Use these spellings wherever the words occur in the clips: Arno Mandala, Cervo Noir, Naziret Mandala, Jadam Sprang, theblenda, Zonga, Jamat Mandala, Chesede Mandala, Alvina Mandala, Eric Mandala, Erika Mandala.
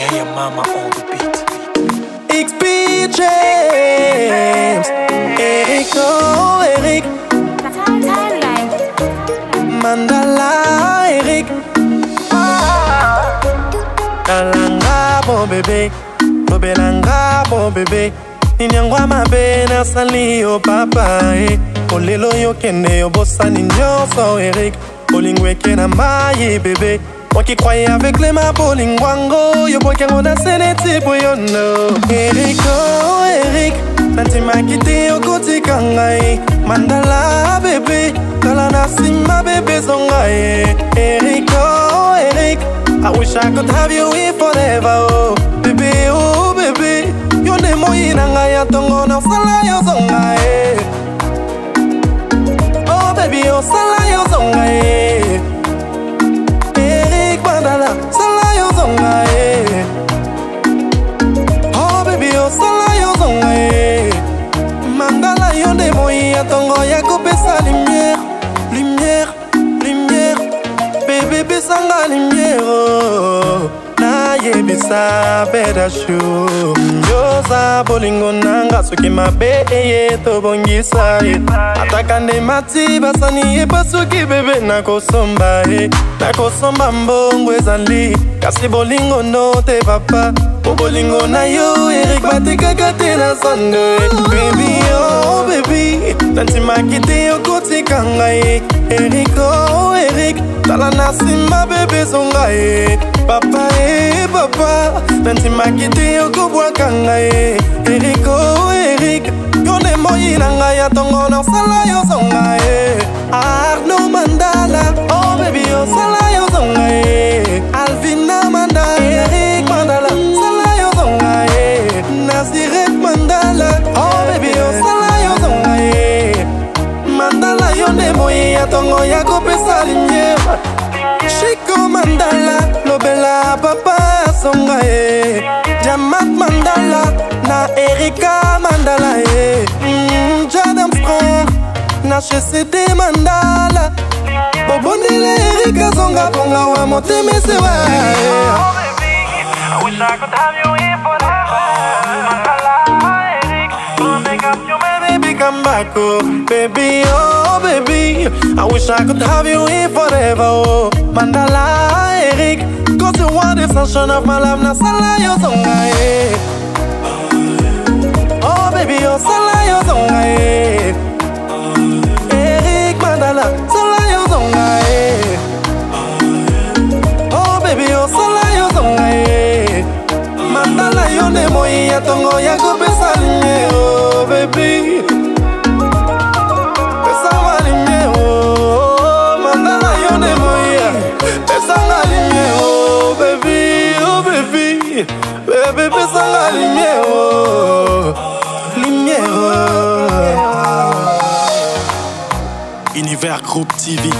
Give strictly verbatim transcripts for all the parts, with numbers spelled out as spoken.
hear your mama on the beat. Ik speed James, Eric, oh Eric, Mandala Eric, Kalanga bon bébé, Lobelanga bon bébé. Ninyangwa mabena sali o papa eh. Olelo yo kene yo bossa ninyoso Eric. Bolingwe kena maye bébé. Waki kwaye avec les ma bolingwango. Yo boy kengona seneti boyono Eric oh Eric. Nanti makite yo koti kangai. Mandala bébé. Kala nasima bébé zonga eh. Eric oh Eric. I wish I could have you here forever oh. Bébé oh bébé. Yo ne moyi nanga ya tongo na sala yo zonga eh. Oh baby yo sala yo zonga eh. Eric Mandala sala yo zonga eh. Oh baby yo sala yo zonga eh. Mandala yo ne moyi ya tongo ya kopesa lumière, lumière, lumière. Baby besanga lumière oh. Yebisa beda show yosa bolingo nanga suki mabe ye to bongisa atakande mati basani e pasuki bebe na kosomba e na kosomba mbongo ezali kasi bolingo no te papa o bolingo na yo Eric batika katena sande baby oh baby tanti makite yo kotika ngai Eric oh Eric tala nasima bebe zonga e papa e papa tanti makite yo kubwa kanga e Eric oh Eric yone moyina ngaya tongo na sala yo zonga e Arno Mandala oh baby yo sala yo zonga e Alvina Mandala Eric Mandala sala yo zonga e Naziret Mandala oh baby yo sala yo zonga e Mandala yone moyina tongo ya kopesa linye Shiko Mandala, Lobela Papa Songa eh. Jamat Mandala, na Erika Mandala eh. mm, Jadam Sprang, na Chesede Mandala Obondile Erika Songa, ponga wa moteme sewa eh. I wish I could have you here forever Mandala, Eric, don't make up your mind baby, come back oh. Baby, oh baby, I wish I could have you here forever oh. Mandala, Eric, cause you want the sunshine of my life. Na sala yo zonga eh. Oh baby, yo sala yo zonga eh. Eric Mandala, sala yo zonga eh. Oh baby, yo sala yo zonga eh. Mandala yo ne moyi ya tongo ya go pesa linye oh baby. Bébé, pesa la lumière, lumière. Univers Group T V,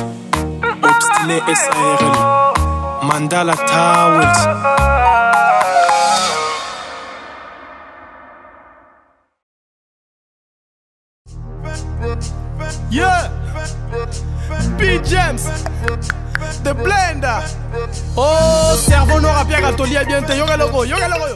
Obstiné S A R L, Mandala Towers. Yeah, Big James, The Blenda. Oh, Cervo Noir à Pierre Atelier, bien te yoga logo, yoga logo.